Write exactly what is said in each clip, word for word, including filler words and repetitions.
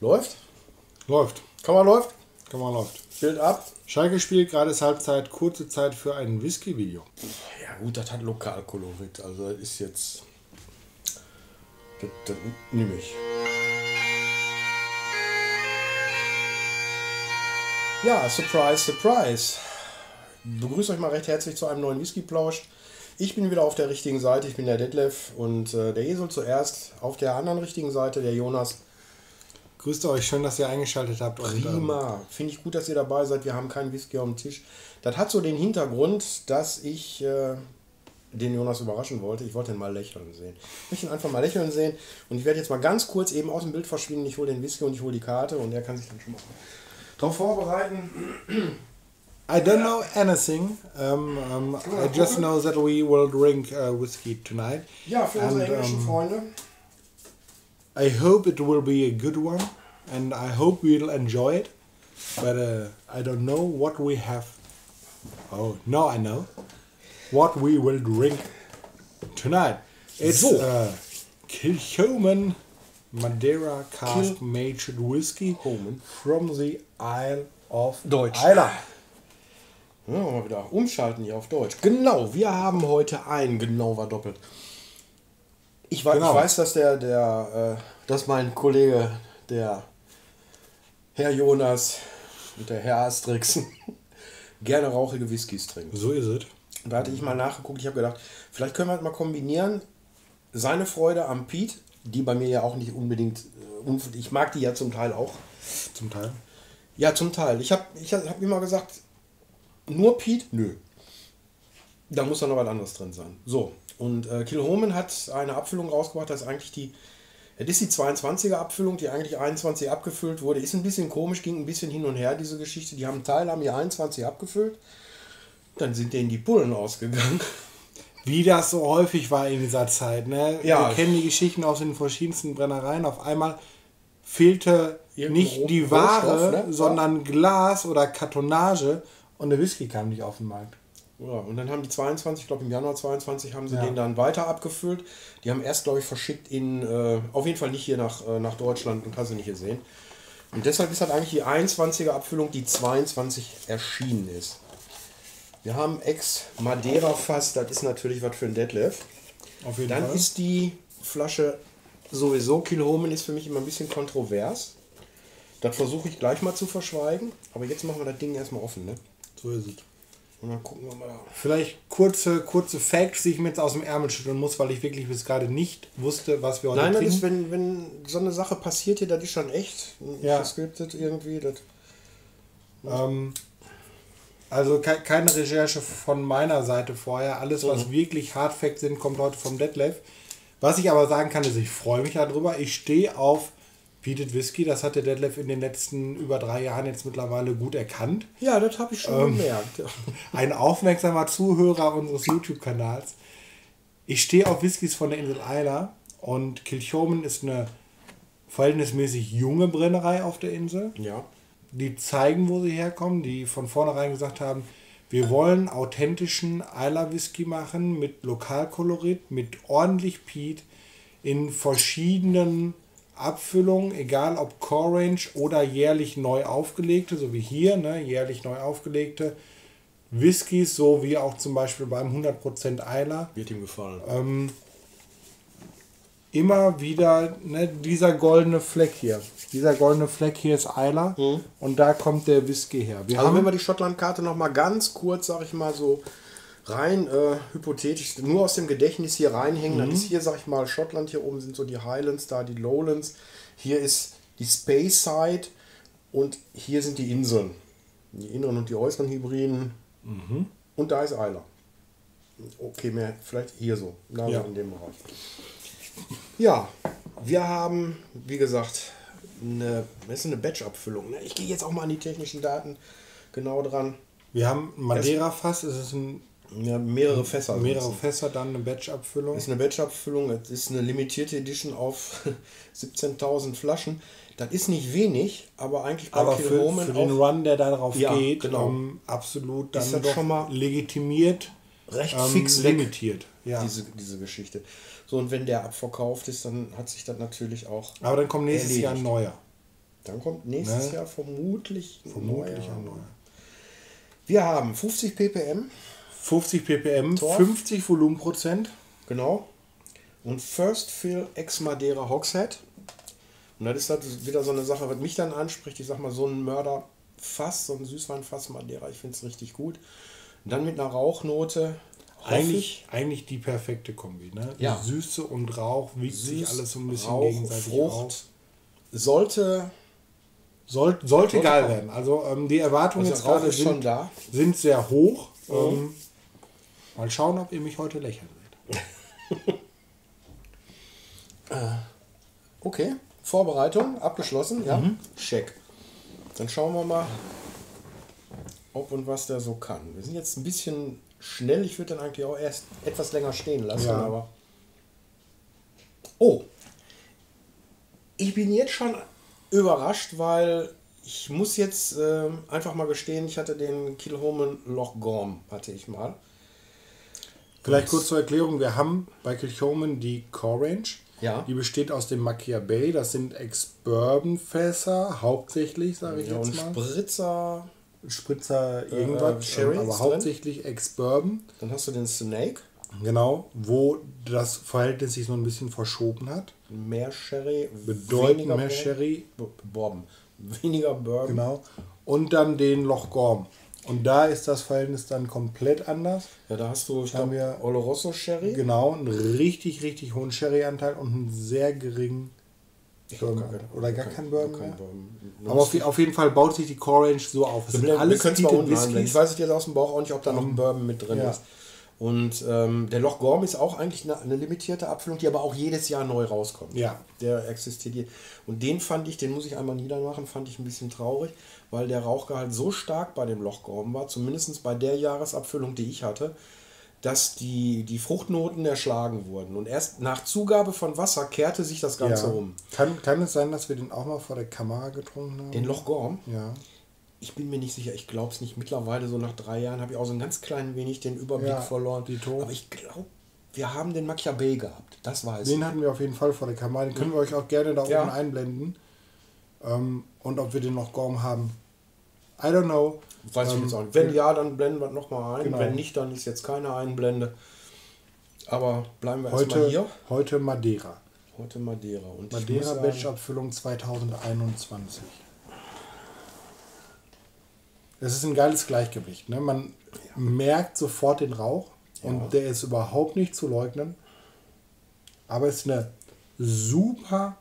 Läuft? Läuft. Kammer läuft? Kammer läuft. Bild ab. Schalke spielt gerade ist Halbzeit, kurze Zeit für ein Whisky-Video. Ja gut, das hat Lokalkolorit, also das ist jetzt... Das, das nehme ich. Ja, surprise, surprise. Begrüße euch mal recht herzlich zu einem neuen Whisky Plausch. Ich bin wieder auf der richtigen Seite, ich bin der Detlef und äh, der Esel zuerst. Auf der anderen richtigen Seite, der Jonas. Grüßt euch, schön, dass ihr eingeschaltet habt. Prima, finde ich gut, dass ihr dabei seid. Wir haben keinen Whisky auf dem Tisch. Das hat so den Hintergrund, dass ich äh, den Jonas überraschen wollte. Ich wollte ihn mal lächeln sehen. Ich möchte ihn einfach mal lächeln sehen. Und ich werde jetzt mal ganz kurz eben aus dem Bild verschwinden. Ich hole den Whisky und ich hole die Karte und er kann sich dann schon mal darauf vorbereiten. I don't know anything. Um, um, I just know that we will drink uh, whiskey tonight. Ja, für unsere and, englischen um, Freunde. I hope it will be a good one, and I hope we'll enjoy it. But uh, I don't know what we have. Oh no, I know what we will drink tonight. It's so. uh, Kilchoman Madeira Cask Matured whiskey Homan. From the Isle of Islay. Ja, mal wieder umschalten hier auf Deutsch. Genau, wir haben heute einen, genau war doppelt. Ich weiß, genau. ich weiß dass, der, der, äh, dass mein Kollege, der Herr Jonas und der Herr Asterix, gerne rauchige Whiskys trinken. So ist es. Da hatte ich mal nachgeguckt, ich habe gedacht, vielleicht können wir halt mal kombinieren, seine Freude am Piet, die bei mir ja auch nicht unbedingt, ich mag die ja zum Teil auch. Zum Teil? Ja, zum Teil. Ich habe ich hab immer gesagt... Nur Piet? Nö. Da muss dann noch was anderes drin sein. So, und äh, Kilchoman hat eine Abfüllung rausgebracht, das ist eigentlich die, das ist die zweiundzwanziger Abfüllung, die eigentlich einundzwanzig abgefüllt wurde. Ist ein bisschen komisch, ging ein bisschen hin und her, diese Geschichte. Die haben einen Teil, haben die einundzwanzig abgefüllt, dann sind denen die Pullen ausgegangen. Wie das so häufig war in dieser Zeit, ne? Ja. Wir kennen die Geschichten aus den verschiedensten Brennereien. Auf einmal fehlte irgendein nicht die Ware, ne? sondern ja. Glas oder Kartonage. Und der Whisky kam nicht auf den Markt. Ja, und dann haben die zweiundzwanzig, ich glaube im Januar zweiundzwanzig, haben sie ja. den dann weiter abgefüllt. Die haben erst, glaube ich, verschickt in, äh, auf jeden Fall nicht hier nach, äh, nach Deutschland und hast du nicht gesehen. Und deshalb ist halt eigentlich die einundzwanziger Abfüllung, die zweiundzwanzig erschienen ist. Wir haben Ex-Madeira-Fass, das ist natürlich was für ein Detlef. Auf jeden dann Fall. Ist die Flasche sowieso, Kilchoman ist für mich immer ein bisschen kontrovers. Das versuche ich gleich mal zu verschweigen. Aber jetzt machen wir das Ding erstmal offen, ne? So ist es. Und dann gucken wir mal da. Vielleicht kurze, kurze Facts, die ich mir jetzt aus dem Ärmel schütteln muss, weil ich wirklich bis gerade nicht wusste, was wir heute Nein, trinken. Nein, wenn, wenn so eine Sache passiert hier, das ist schon echt. Ja. Gescriptet irgendwie. Das ähm, also ke keine Recherche von meiner Seite vorher. Alles, was mhm. wirklich Hard Facts sind, kommt heute vom Detlef. Was ich aber sagen kann, ist, ich freue mich darüber. Ich stehe auf Peated Whisky, das hat der Detlef in den letzten über drei Jahren jetzt mittlerweile gut erkannt. Ja, das habe ich schon ähm, gemerkt. Ein aufmerksamer Zuhörer unseres YouTube-Kanals. Ich stehe auf Whiskys von der Insel Islay und Kilchoman ist eine verhältnismäßig junge Brennerei auf der Insel. Ja. Die zeigen, wo sie herkommen, die von vornherein gesagt haben, wir wollen authentischen Islay Whisky machen mit Lokalkolorit, mit ordentlich Peat in verschiedenen Abfüllung, egal ob Core Range oder jährlich neu aufgelegte, so wie hier, ne, jährlich neu aufgelegte Whiskys, so wie auch zum Beispiel beim hundert Prozent Islay. Wird ihm gefallen. Ähm, immer wieder, ne, dieser goldene Fleck hier. Dieser goldene Fleck hier ist Islay mhm. und da kommt der Whisky her. Wir also haben wenn wir die Schottland-Karte nochmal ganz kurz, sag ich mal so, rein äh, hypothetisch, nur aus dem Gedächtnis hier reinhängen, mhm. dann ist hier, sag ich mal, Schottland, hier oben sind so die Highlands, da die Lowlands, hier ist die Space Side und hier sind die Inseln, die inneren und die äußeren Hybriden mhm. und da ist Islay. Okay, mehr vielleicht hier so, da ja. in dem Bereich. Ja, wir haben, wie gesagt, eine, das ist eine Batch-Abfüllung. Ich gehe jetzt auch mal an die technischen Daten genau dran. Wir haben Madeira-Fass, es ist ein Ja, mehrere Fässer. Mehrere Fässer, dann eine Batch-Abfüllung. Das ist eine Batch-Abfüllung, das ist eine limitierte Edition auf siebzehntausend Flaschen. Das ist nicht wenig, aber eigentlich bei aber für, für den Run, der da drauf ja, geht, genau. um, absolut dann ist das doch schon mal legitimiert. Recht ähm, fix limitiert. Ja. Diese, diese Geschichte. So, und wenn der abverkauft ist, dann hat sich das natürlich auch. Aber dann kommt nächstes erledigt. Jahr ein neuer. Dann kommt nächstes ne? Jahr vermutlich, vermutlich Neujahr. Neujahr. Wir haben fünfzig ppm. fünfzig ppm, Torf. fünfzig Volumenprozent. Genau. Und First Fill ex Madeira Hogshead. Und das ist halt wieder so eine Sache, was mich dann anspricht. Ich sag mal, so ein Mörderfass, so ein Süßweinfass Madeira, ich finde es richtig gut. Und dann mit einer Rauchnote. Eigentlich, eigentlich die perfekte Kombi. Ne? Ja. Süße und Rauch, wie sich alles so ein bisschen Rauch, gegenseitig Frucht. Rauch. Sollte, sollte, sollte geil kommen. werden. Also ähm, die Erwartungen also jetzt gerade sind, schon da. sind sehr hoch. Mhm. Ähm, mal schauen, ob ihr mich heute lächeln seht. Okay, Vorbereitung abgeschlossen. Ja, mhm. Check. Dann schauen wir mal, ob und was der so kann. Wir sind jetzt ein bisschen schnell. Ich würde dann eigentlich auch erst etwas länger stehen lassen. Ja. Aber oh, ich bin jetzt schon überrascht, weil ich muss jetzt äh, einfach mal gestehen, ich hatte den Kilchoman Loch Gorm, hatte ich mal. Vielleicht und kurz zur Erklärung, wir haben bei Kilchoman die Core Range. Ja. Die besteht aus dem Machir Bay, das sind Ex-Bourbon-Fässer, hauptsächlich, sage ich ja, jetzt mal. Und Spritzer. Spritzer irgendwas, äh, Sherry, aber drin. Hauptsächlich Ex-Bourbon. Dann hast du den Snake. Genau, wo das Verhältnis sich so ein bisschen verschoben hat. Mehr Sherry, bedeutend weniger mehr Sherry. Bourbon. Weniger Bourbon. Genau. Und dann den Loch Gorm. Und da ist das Verhältnis dann komplett anders. Ja, da hast du, ich glaube, wir Oloroso Sherry. Genau, einen richtig, richtig hohen Sherry-Anteil und einen sehr geringen Bourbon. Oder gar keinen Bourbon mehr. Aber auf, auf jeden Fall baut sich die Core Range so auf. Das sind alles Titel Whiskys. Ich weiß es jetzt aus dem Bauch auch nicht, ob da noch ein Bourbon mit drin ist. Und ähm, der Loch Gorm ist auch eigentlich eine, eine limitierte Abfüllung, die aber auch jedes Jahr neu rauskommt. Ja. Der existiert hier. Und den fand ich, den muss ich einmal niedermachen, fand ich ein bisschen traurig, weil der Rauchgehalt so stark bei dem Loch Gorm war, zumindest bei der Jahresabfüllung, die ich hatte, dass die, die Fruchtnoten erschlagen wurden. Und erst nach Zugabe von Wasser kehrte sich das Ganze ja. um. Kann, kann es sein, dass wir den auch mal vor der Kamera getrunken haben? Den Loch Gorm? Ja. Ich bin mir nicht sicher, ich glaube es nicht. Mittlerweile, so nach drei Jahren, habe ich auch so ein ganz klein wenig den Überblick ja, verloren. Die Aber ich glaube, wir haben den Machir Bay gehabt. Das weiß den ich. Den hatten wir auf jeden Fall vor der Kamera. Den können wir euch auch gerne da ja. oben einblenden. Ähm, und ob wir den noch Gorm haben, I don't know. Weiß ähm, ich jetzt auch nicht. Wenn ja, dann blenden wir nochmal ein. Genau. Wenn nicht, dann ist jetzt keine Einblende. Aber bleiben wir heute, erstmal hier. Heute Madeira. Heute Madeira. Und Madeira Batch-Abfüllung zweitausendeinundzwanzig. Das ist ein geiles Gleichgewicht. Ne? Man ja. merkt sofort den Rauch und ja. der ist überhaupt nicht zu leugnen. Aber es ist eine super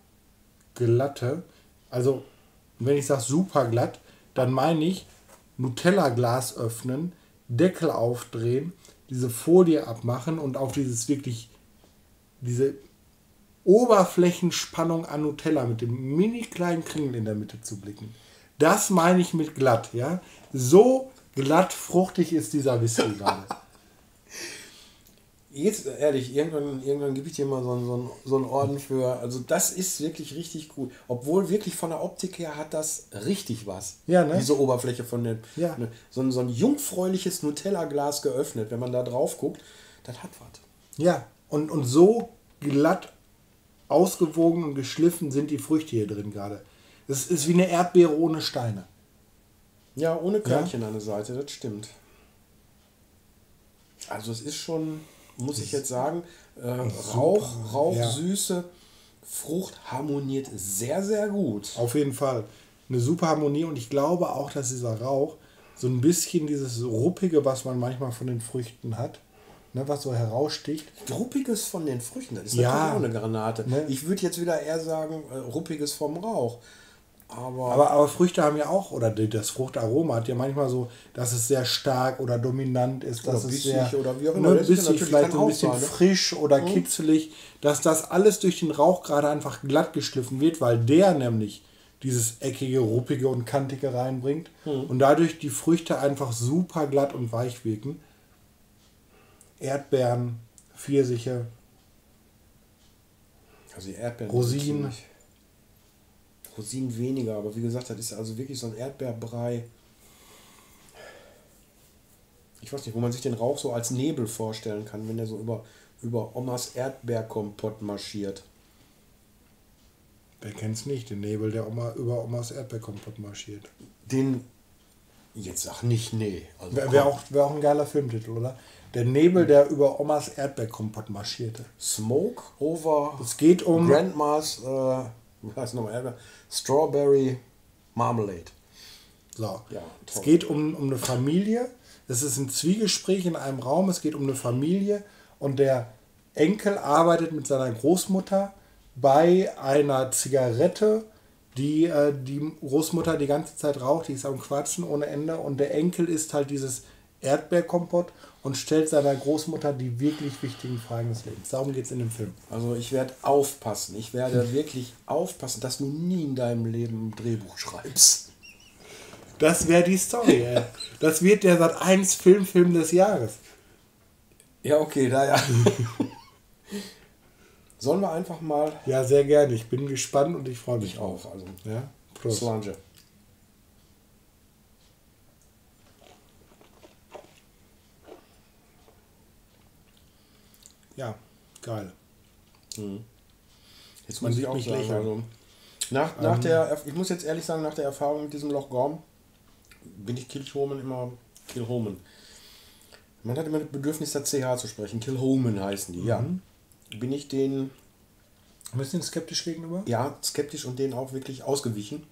glatte, also wenn ich sage super glatt, dann meine ich Nutella-Glas öffnen, Deckel aufdrehen, diese Folie abmachen und auf dieses wirklich, diese Oberflächenspannung an Nutella mit dem mini kleinen Kringel in der Mitte zu blicken. Das meine ich mit glatt, ja. So glatt fruchtig ist dieser Whisky gerade. Jetzt, ehrlich, irgendwann, irgendwann gebe ich dir mal so einen, so, einen, so einen Orden für. Also das ist wirklich richtig gut. Obwohl wirklich von der Optik her hat das richtig was. Ja, ne? Diese Oberfläche von dem, ja. ne, so, ein, so ein jungfräuliches Nutella-Glas geöffnet. Wenn man da drauf guckt, das hat was. Ja, und, und so glatt ausgewogen und geschliffen sind die Früchte hier drin gerade. Das ist wie eine Erdbeere ohne Steine. Ja, ohne Körnchen ja? an der Seite, das stimmt. Also es ist schon, muss ich jetzt sagen, äh, Rauch, Rauch, ja. Süße, Frucht harmoniert sehr, sehr gut. Auf jeden Fall. Eine super Harmonie und ich glaube auch, dass dieser Rauch so ein bisschen dieses Ruppige, was man manchmal von den Früchten hat, ne, was so heraussticht. Ruppiges von den Früchten, das ist ja natürlich auch eine Granate. Ne? Ich würde jetzt wieder eher sagen, äh, ruppiges vom Rauch. Aber, aber, aber Früchte haben ja auch, oder das Fruchtaroma hat ja manchmal so, dass es sehr stark oder dominant ist, dass es sehr oder wie auch immer, ne, bissig, vielleicht so ein bisschen sein, ne? frisch oder mhm. kitzelig, dass das alles durch den Rauch gerade einfach glatt geschliffen wird, weil der nämlich dieses eckige, ruppige und kantige reinbringt mhm. und dadurch die Früchte einfach super glatt und weich wirken. Erdbeeren, Pfirsiche, also die Erdbeeren, Rosinen. Rosinen weniger, aber wie gesagt, das ist also wirklich so ein Erdbeerbrei. Ich weiß nicht, wo man sich den Rauch so als Nebel vorstellen kann, wenn der so über, über Omas Erdbeerkompott marschiert. Wer kennt's nicht, den Nebel, der Oma über Omas Erdbeerkompott marschiert. Den, jetzt sag nicht nee. Also Wäre wär auch, wär auch ein geiler Filmtitel, oder? Der Nebel, der über Omas Erdbeerkompott marschierte. Smoke over... Es geht um... Grandmas, äh, wie heißt nochmal Erdbeer? Strawberry Marmalade. So. Ja, es geht um, um eine Familie. Es ist ein Zwiegespräch in einem Raum. Es geht um eine Familie und der Enkel arbeitet mit seiner Großmutter bei einer Zigarette, die äh, die Großmutter die ganze Zeit raucht. Die ist am Quatschen ohne Ende und der Enkel isst halt dieses Erdbeerkompott und stellt seiner Großmutter die wirklich wichtigen Fragen des Lebens. Darum geht es in dem Film. Also ich werde aufpassen. Ich werde wirklich aufpassen, dass du nie in deinem Leben ein Drehbuch schreibst. Das wäre die Story, ey. Das wird der Sat eins Filmfilm des Jahres. Ja, okay, da ja. Sollen wir einfach mal... Ja, sehr gerne. Ich bin gespannt und ich freue mich ich auf. Also, ja? Prost. Solange. Ja, geil. Mhm. Jetzt man muss ich auch mich sagen, also, nach, nach ähm, der, ich muss jetzt ehrlich sagen, nach der Erfahrung mit diesem Loch Gorm bin ich Kilchoman immer Kilchoman. Man hat immer das Bedürfnis, da C H zu sprechen. Kilchoman heißen die, mhm. ja. Bin ich denen ein bisschen skeptisch gegenüber? Ja, skeptisch und denen auch wirklich ausgewichen.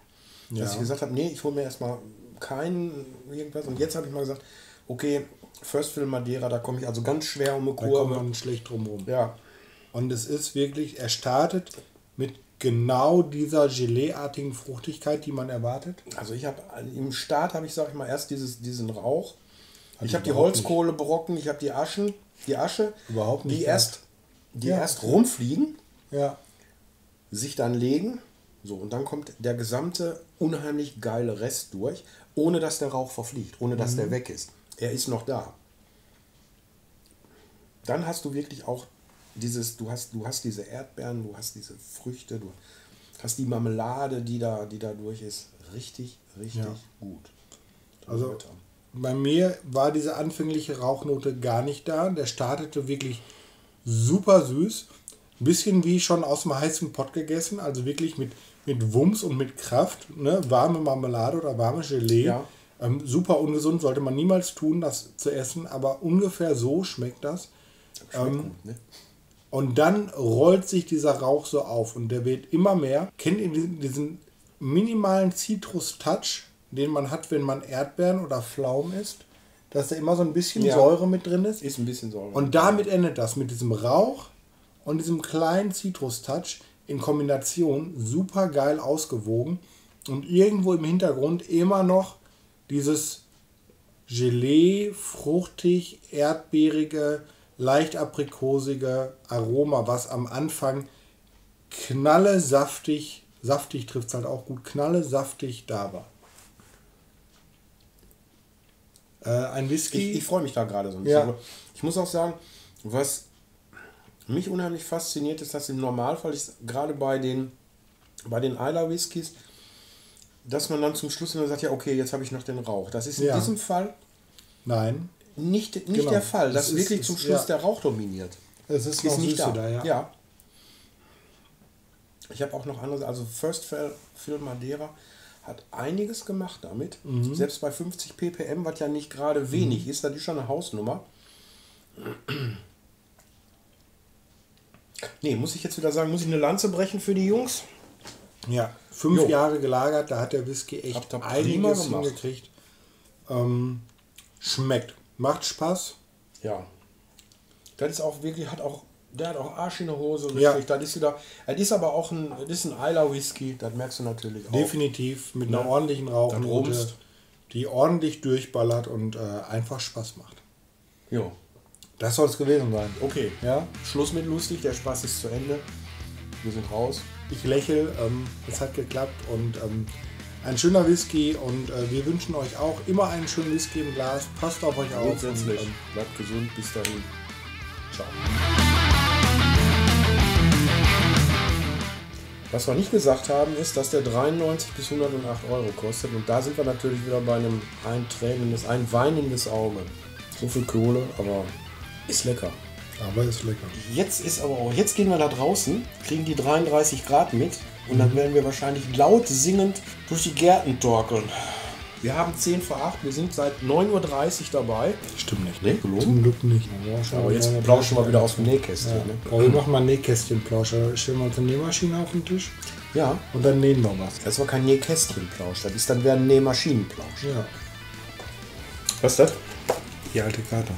Ja. Dass ich gesagt habe, nee, ich hole mir erstmal keinen irgendwas. Und jetzt habe ich mal gesagt, okay, First Film Madeira, da komme ich also ganz schwer um eine Kurve. Da kommt man schlecht drum rum. Ja. Und es ist wirklich, er startet mit genau dieser Gelee-artigen Fruchtigkeit, die man erwartet. Also ich habe, im Start habe ich, sag ich mal, erst dieses, diesen Rauch. Hat ich habe die Holzkohlebrocken, ich habe die Aschen, die Asche, überhaupt nicht die erst, die ja. erst rumfliegen, ja. sich dann legen. So, und dann kommt der gesamte unheimlich geile Rest durch, ohne dass der Rauch verfliegt, ohne dass mhm. der weg ist. Er ist noch da. Dann hast du wirklich auch dieses, du hast, du hast diese Erdbeeren, du hast diese Früchte, du hast die Marmelade, die da, die da durch ist. Richtig, richtig ja. gut. Dann also weiter. Bei mir war diese anfängliche Rauchnote gar nicht da. Der startete wirklich super süß. Ein bisschen wie schon aus dem heißen Pott gegessen, also wirklich mit, mit Wumms und mit Kraft. Ne? Warme Marmelade oder warme Gelee. Ja. Ähm, super ungesund, sollte man niemals tun, das zu essen, aber ungefähr so schmeckt das. Schmeckt ähm, gut, ne? Und dann rollt sich dieser Rauch so auf und der wird immer mehr. Kennt ihr diesen, diesen minimalen Zitrus-Touch, den man hat, wenn man Erdbeeren oder Pflaumen isst? Dass da immer so ein bisschen ja. Säure mit drin ist? Ist ein bisschen Säure. Und damit endet das, mit diesem Rauch und diesem kleinen Zitrus-Touch in Kombination super geil ausgewogen und irgendwo im Hintergrund immer noch dieses Gelee, fruchtig, erdbeerige, leicht aprikosige Aroma, was am Anfang knalle saftig, saftig trifft es halt auch gut, knalle saftig da war. Äh, ein Whisky. Ich, ich freue mich da gerade so ein bisschen. Ja. Ich muss auch sagen, was mich unheimlich fasziniert ist, dass im Normalfall, ich gerade bei den, bei den Isla Whiskys, dass man dann zum Schluss immer sagt, ja okay, jetzt habe ich noch den Rauch. Das ist in ja. diesem Fall nein nicht, nicht genau. der Fall, dass das wirklich ist, zum Schluss ja. der Rauch dominiert. Es ist, ist nicht da. da ja. ja. Ich habe auch noch andere, also First Film Madeira hat einiges gemacht damit. Mhm. Selbst bei fünfzig p p m, was ja nicht gerade wenig mhm. ist, das ist schon eine Hausnummer. Nee, muss ich jetzt wieder sagen, muss ich eine Lanze brechen für die Jungs? Ja, fünf jo. Jahre gelagert, da hat der Whisky echt einiges hingekriegt. Ähm, schmeckt, macht Spaß. Ja. Das ist auch wirklich, hat auch, der hat auch Arsch in der Hose. Ja. Das ist wieder, das ist aber auch ein, das ist ein Isla Whisky, das merkst du natürlich auch. Definitiv, mit einer ja. ordentlichen Rauchnote, die ordentlich durchballert und äh, einfach Spaß macht. Jo. Das soll es gewesen sein. Okay, ja? Schluss mit lustig, der Spaß ist zu Ende. Wir sind raus. Ich lächle, ähm, es hat geklappt und ähm, ein schöner Whisky und äh, wir wünschen euch auch immer einen schönen Whisky im Glas. Passt auf euch auf. Grundsätzlich. Und, ähm, bleibt gesund, bis dahin. Ciao. Was wir nicht gesagt haben, ist, dass der dreiundneunzig bis hundertacht Euro kostet und da sind wir natürlich wieder bei einem ein tränendes, ein weinendes Auge. So viel Kohle, aber ist lecker. Aber ist lecker. Jetzt ist aber auch, jetzt gehen wir da draußen, kriegen die dreiunddreißig Grad mit. Und dann werden wir wahrscheinlich laut singend durch die Gärten torkeln. Wir haben zehn vor acht, wir sind seit neun Uhr dreißig dabei. Stimmt nicht, ne? Gelogen? Zum Glück nicht. Ja, aber jetzt plauschen wir wieder aus dem Nähkästchen. Ja. Ne? Oh, wir machen mal ein Nähkästchen-Plausch. Stellen wir uns eine Nähmaschine auf den Tisch. Ja. Und dann nähen wir was. Das war kein Nähkästchen-Plausch, das ist dann wieder ein Nähmaschinen-Plausch. Ja. Was ist das? Die alte Karte.